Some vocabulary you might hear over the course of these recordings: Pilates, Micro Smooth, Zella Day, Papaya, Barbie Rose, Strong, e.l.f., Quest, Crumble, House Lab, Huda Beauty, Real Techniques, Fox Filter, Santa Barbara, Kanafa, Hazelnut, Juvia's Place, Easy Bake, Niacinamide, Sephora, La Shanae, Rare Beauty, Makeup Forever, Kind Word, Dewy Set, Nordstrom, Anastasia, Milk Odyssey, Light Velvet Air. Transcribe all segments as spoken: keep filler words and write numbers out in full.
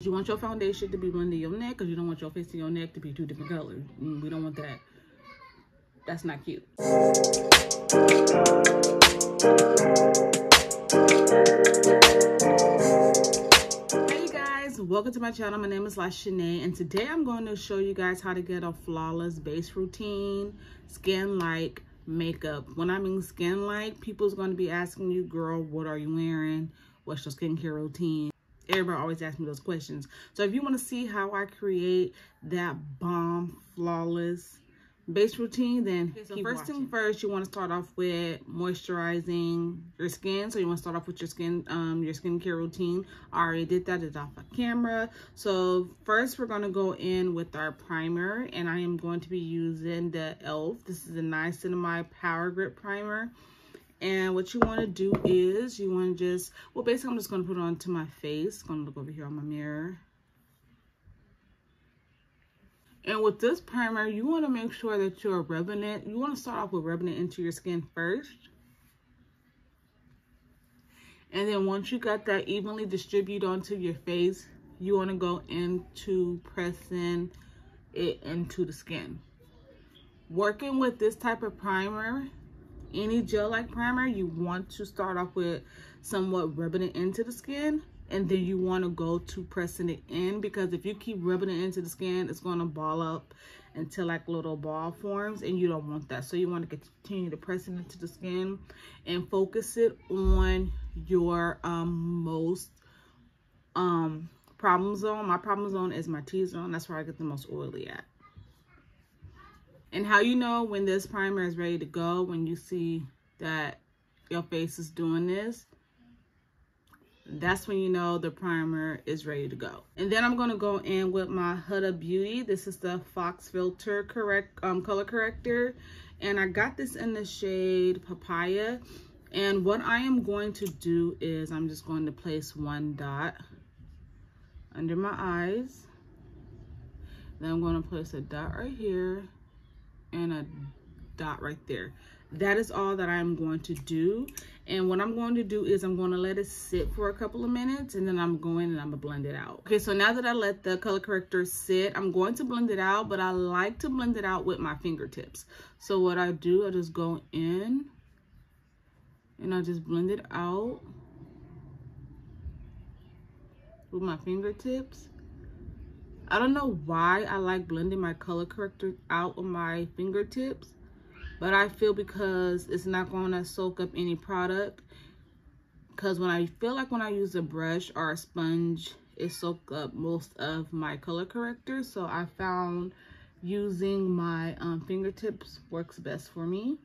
You want your foundation to be under your neck because you don't want your face and your neck to be two different colors. We don't want that. That's not cute. Hey guys, welcome to my channel. My name is La Shanae, and today I'm going to show you guys how to get a flawless base routine, skin-like makeup. When I mean skin-like, people's going to be asking you, girl, what are you wearing? What's your skincare routine? Everybody always asks me those questions. So if you want to see how I create that bomb, flawless base routine, then okay, so first watching. thing first, you want to start off with moisturizing your skin. So you want to start off with your skin, um, your skincare routine. I already did that. It's off of camera. So first, we're going to go in with our primer, and I am going to be using the e l f. This is the Niacinamide Power Grip Primer. And what you want to do is you want to just, well, basically, I'm just going to put it onto my face. I'm going to look over here on my mirror. And with this primer, you want to make sure that you're rubbing it. You want to start off with rubbing it into your skin first. And then once you got that evenly distributed onto your face, you want to go into pressing it into the skin. Working with this type of primer, any gel-like primer, you want to start off with somewhat rubbing it into the skin, and then you want to go to pressing it in, because if you keep rubbing it into the skin, it's going to ball up until like little ball forms, and you don't want that. So you want to continue to press it into the skin and focus it on your um most um problem zone. My problem zone is my T-zone. That's where I get the most oily at. And how you know when this primer is ready to go, when you see that your face is doing this, that's when you know the primer is ready to go. And then I'm going to go in with my Huda Beauty. This is the Fox Filter correct um, Color Corrector. And I got this in the shade Papaya. And what I am going to do is I'm just going to place one dot under my eyes. Then I'm going to place a dot right here and a dot right there. That is all that I'm going to do. And what I'm going to do is I'm going to let it sit for a couple of minutes, and then I'm going and I'm gonna blend it out. Okay, so now that I let the color corrector sit, I'm going to blend it out, but I like to blend it out with my fingertips. So what I do, I just go in and I just blend it out with my fingertips. I don't know why I like blending my color corrector out on my fingertips, but I feel because it's not going to soak up any product. Because when I feel like when I use a brush or a sponge, it soaks up most of my color corrector. So I found using my um, fingertips works best for me.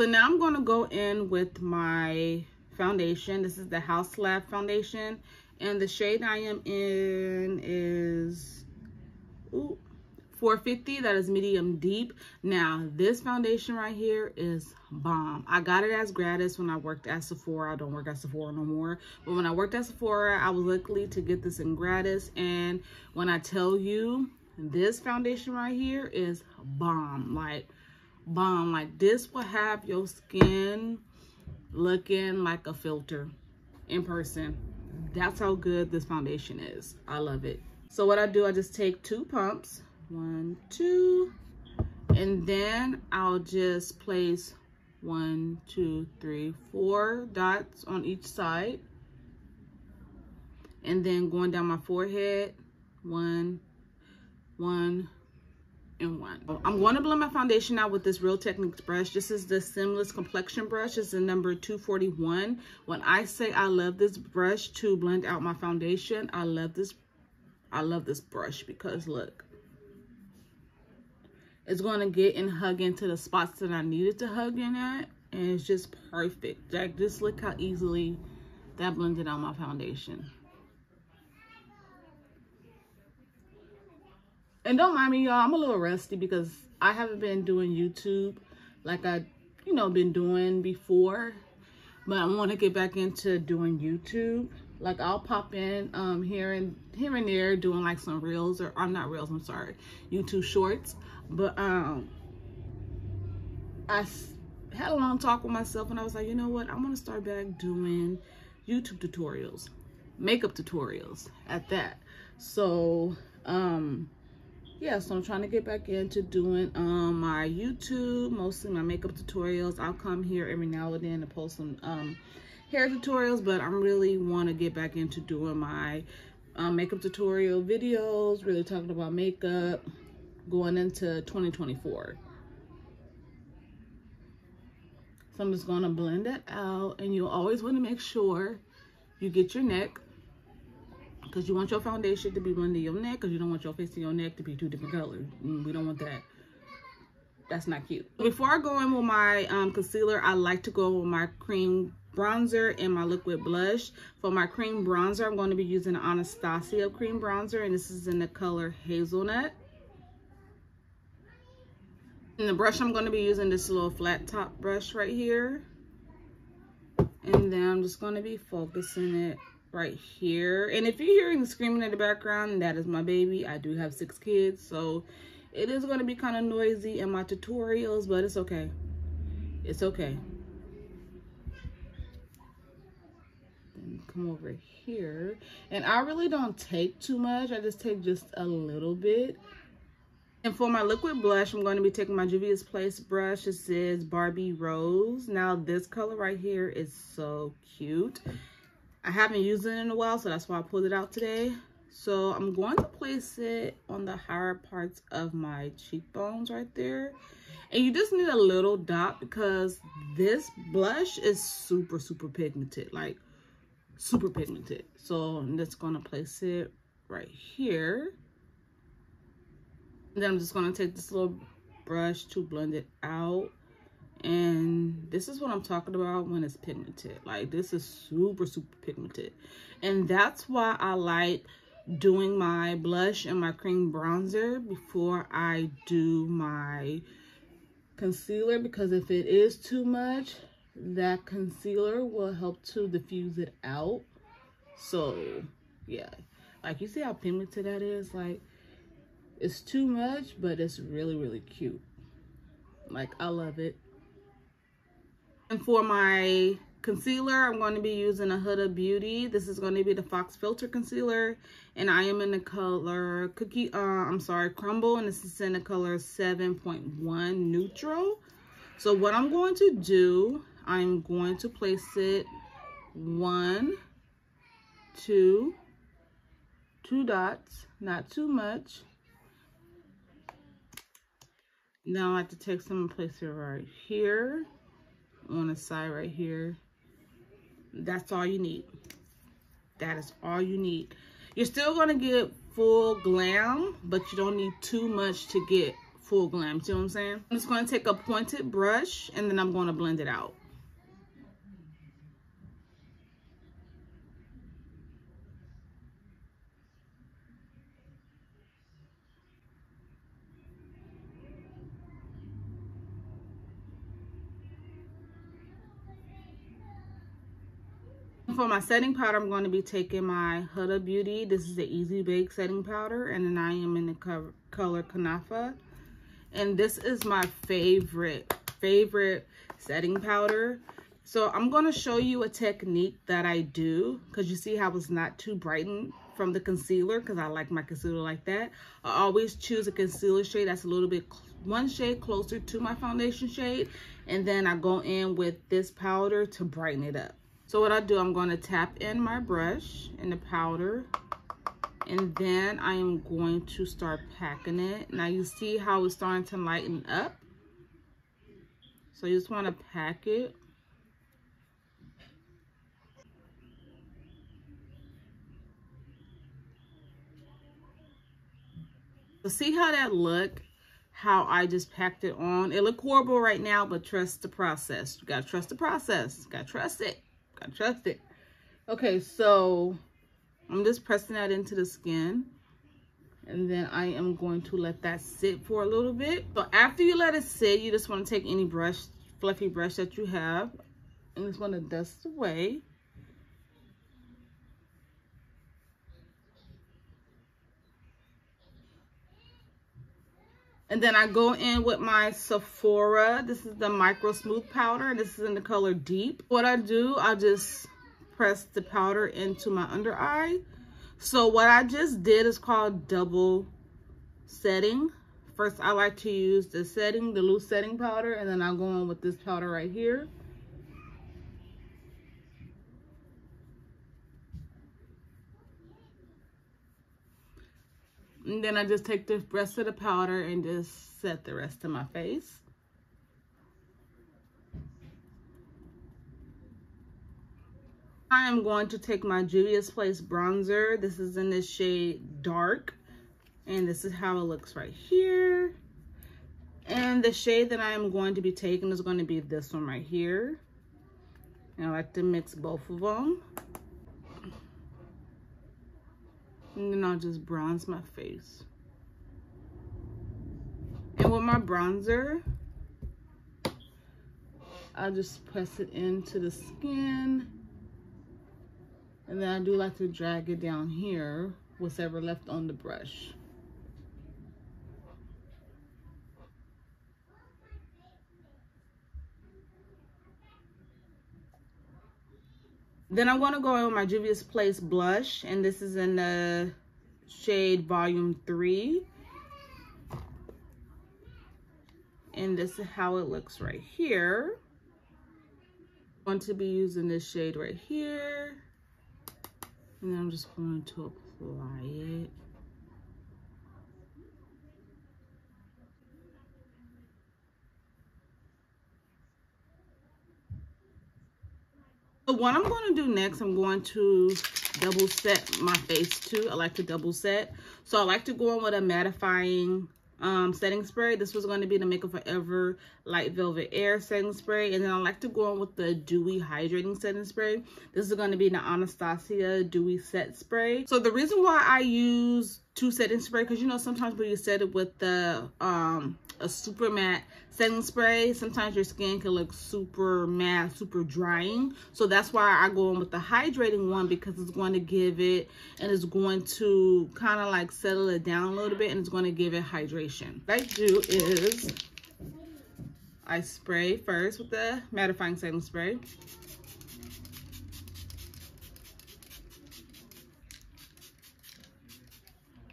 So now I'm going to go in with my foundation. This is the House Lab foundation. And the shade I am in is ooh, four fifty. That is medium deep. Now, this foundation right here is bomb. I got it as gratis when I worked at Sephora. I don't work at Sephora no more. But when I worked at Sephora, I was lucky to get this in gratis. And when I tell you, this foundation right here is bomb. Like, bomb. Like, this will have your skin looking like a filter in person. That's how good this foundation is. I love it. So what I do, I just take two pumps, one, two, and then I'll just place one, two, three, four dots on each side. And then going down my forehead, one, one, and one. I'm going to blend my foundation out with this Real Techniques brush. This is the Seamless Complexion brush. It's the number two forty-one. When I say I love this brush to blend out my foundation, I love this. I love this brush because look, it's going to get and hug into the spots that I needed to hug in at, and it's just perfect. Like, just look how easily that blended out my foundation. And don't mind me, y'all, I'm a little rusty because I haven't been doing YouTube like I, you know, been doing before. But I want to get back into doing YouTube. Like, I'll pop in um, here, and, here and there doing, like, some reels. Or, I'm not reels, I'm sorry. YouTube shorts. But um, I had a long talk with myself, and I was like, you know what? I want to start back doing YouTube tutorials, makeup tutorials at that. So um yeah, so I'm trying to get back into doing um my YouTube, mostly my makeup tutorials. I'll come here every now and then to post some um hair tutorials, but I really want to get back into doing my um, makeup tutorial videos, really talking about makeup going into twenty twenty-four. So I'm just going to blend that out, and you'll always want to make sure you get your neck, because you want your foundation to be blending your neck, because you don't want your face and your neck to be two different colors. We don't want that. That's not cute. Before I go in with my um, concealer, I like to go with my cream bronzer and my liquid blush. For my cream bronzer, I'm going to be using the Anastasia cream bronzer, and this is in the color Hazelnut. And the brush I'm going to be using, this little flat top brush right here, and then I'm just going to be focusing it right here. And if you're hearing screaming in the background, that is my baby. I do have six kids, so it is going to be kind of noisy in my tutorials, but it's okay, it's okay. Come over here, and I really don't take too much. I just take just a little bit. And for my liquid blush, I'm going to be taking my Juvia's Place brush. It says Barbie Rose. Now this color right here is so cute. I haven't used it in a while, so that's why I pulled it out today. So I'm going to place it on the higher parts of my cheekbones right there. And you just need a little dot, because this blush is super super pigmented, like super pigmented. So I'm just gonna place it right here, and then I'm just gonna take this little brush to blend it out. And this is what I'm talking about when it's pigmented. Like, this is super super pigmented, and that's why I like doing my blush and my cream bronzer before I do my concealer, because if it is too much, that concealer will help to diffuse it out. So yeah, like, you see how pigmented that is? Like, it's too much, but it's really really cute. Like, I love it. And for my concealer, I'm going to be using a Huda Beauty. This is going to be the Fox Filter concealer, and I am in the color cookie uh I'm sorry Crumble, and this is in the color seven point one neutral. So what I'm going to do, I'm going to place it one, two, two dots, not too much. Now I have to take some and place it right here, on the side right here. That's all you need. That is all you need. You're still gonna get full glam, but you don't need too much to get full glam. See what I'm saying? I'm just gonna take a pointed brush, and then I'm gonna blend it out. For my setting powder, I'm going to be taking my Huda Beauty. This is the Easy Bake setting powder, and then I am in the co color Kanafa. And this is my favorite, favorite setting powder. So I'm going to show you a technique that I do, because you see how it's not too brightened from the concealer, because I like my concealer like that. I always choose a concealer shade that's a little bit one shade closer to my foundation shade, and then I go in with this powder to brighten it up. So what I do, I'm going to tap in my brush and the powder, and then I am going to start packing it. Now you see how it's starting to lighten up. So you just want to pack it. So see how that look? How I just packed it on. It look horrible right now, but trust the process. You got to trust the process. You got to trust it. I trust it. Okay, so I'm just pressing that into the skin, and then I am going to let that sit for a little bit. So after you let it sit, you just want to take any brush, fluffy brush that you have, and just want to dust away. And then I go in with my Sephora. This is the Micro Smooth powder, and this is in the color Deep. What I do, I just press the powder into my under eye. So what I just did is called double setting. First, I like to use the setting, the loose setting powder, and then I'll go on with this powder right here. And then I just take the rest of the powder and just set the rest of my face. I am going to take my Juvia's Place bronzer. This is in the shade Dark. And this is how it looks right here. And the shade that I am going to be taking is going to be this one right here. And I like to mix both of them. And then I'll just bronze my face. And with my bronzer, I'll just press it into the skin. And then I do like to drag it down here, what's ever left on the brush. Then I'm going to go in with my Juvia's Place blush, and this is in the shade Volume three. And this is how it looks right here. I'm going to be using this shade right here. And then I'm just going to apply it. So what I'm going to do next, I'm going to double set my face too. I like to double set. So I like to go in with a mattifying um, setting spray. This was going to be the Makeup Forever Light Velvet Air setting spray. And then I like to go in with the Dewy Hydrating Setting Spray. This is going to be the Anastasia Dewy Set Spray. So the reason why I use two setting spray, because you know sometimes when you set it with the um, a super matte setting spray, sometimes your skin can look super matte, super drying. So that's why I go in with the hydrating one, because it's going to give it, and it's going to kind of like settle it down a little bit, and it's going to give it hydration. What I do is I spray first with the mattifying setting spray.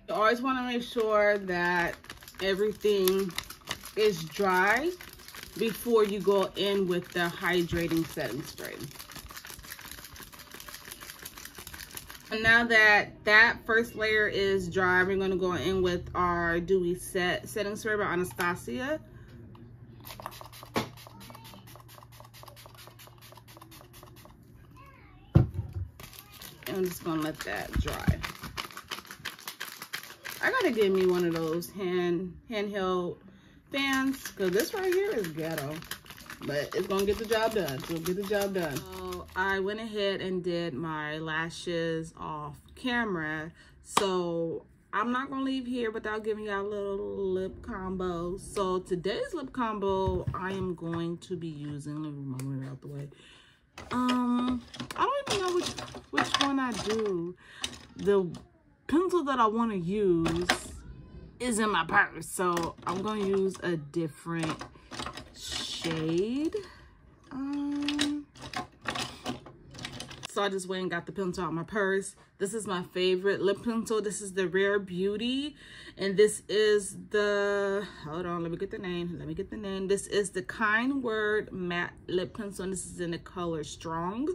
You always want to make sure that everything is dry before you go in with the hydrating setting spray. And now that that first layer is dry, we're going to go in with our Dewy Set setting spray by Anastasia. And I'm just going to let that dry. I gotta get me one of those hand handheld fans, because this right here is ghetto, but it's gonna get the job done. It's gonna get the job done. So I went ahead and did my lashes off camera, so I'm not gonna leave here without giving y'all a little lip combo. So today's lip combo, I am going to be using. Let me move it out the way. Um, I don't even know which which one I do. The pencil that I want to use is in my purse, so I'm going to use a different shade. Um, so I just went and got the pencil out of my purse. This is my favorite lip pencil. This is the Rare Beauty, and this is the, hold on, let me get the name, let me get the name. This is the Kind Word Matte Lip Pencil, and this is in the color Strong.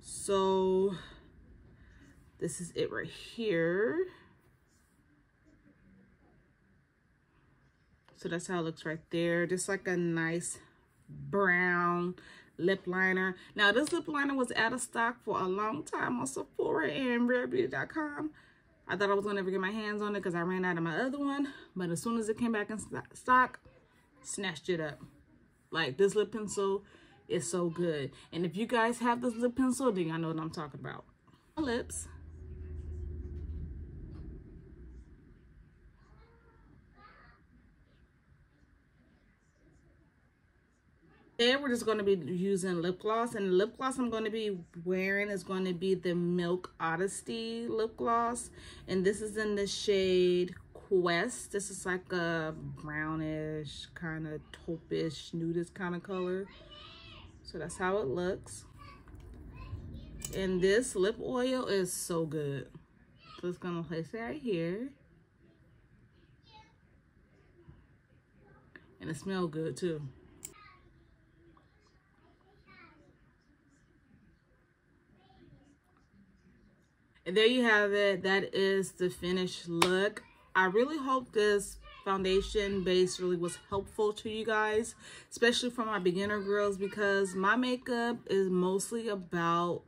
So this is it right here. So that's how it looks right there. Just like a nice brown lip liner. Now this lip liner was out of stock for a long time on Sephora and rare beauty dot com. I thought I was gonna never get my hands on it because I ran out of my other one. But as soon as it came back in stock, snatched it up. Like, this lip pencil is so good. And if you guys have this lip pencil, then y'all know what I'm talking about. My lips. And we're just going to be using lip gloss, and the lip gloss I'm going to be wearing is going to be the Milk Odyssey lip gloss, and this is in the shade Quest. This is like a brownish, kind of taupe-ish, nudish kind of color. So that's how it looks. And this lip oil is so good. So it's gonna place it right here. And it smells good too. And there you have it. That is the finished look. I really hope this foundation base really was helpful to you guys, especially for my beginner girls, because my makeup is mostly about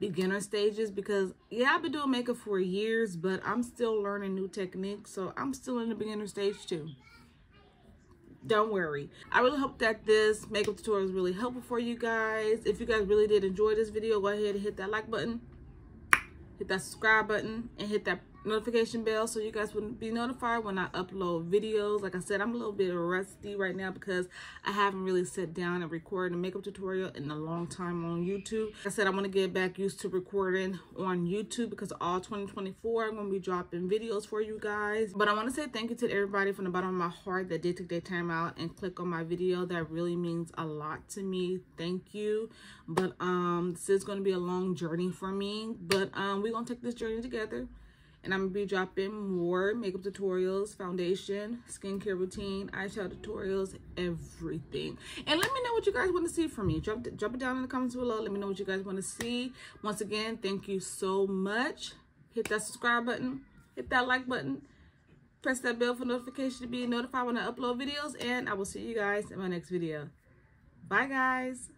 beginner stages, because yeah, I've been doing makeup for years, but I'm still learning new techniques, so I'm still in the beginner stage too. Don't worry. I really hope that this makeup tutorial is really helpful for you guys. If you guys really did enjoy this video, go ahead and hit that like button, hit that subscribe button, and hit that notification bell so you guys wouldn't be notified when I upload videos. Like I said, I'm a little bit rusty right now because I haven't really sat down and recorded a makeup tutorial in a long time on YouTube. Like I said, I want to get back used to recording on YouTube because all twenty twenty-four I'm going to be dropping videos for you guys. But I want to say thank you to everybody from the bottom of my heart that did take their time out and click on my video. That really means a lot to me. Thank you. But um this is going to be a long journey for me, but um we're going to take this journey together. And I'm going to be dropping more makeup tutorials, foundation, skincare routine, eyeshadow tutorials, everything. And let me know what you guys want to see from me. Drop, drop it down in the comments below. Let me know what you guys want to see. Once again, thank you so much. Hit that subscribe button. Hit that like button. Press that bell for notification to be notified when I upload videos. And I will see you guys in my next video. Bye, guys.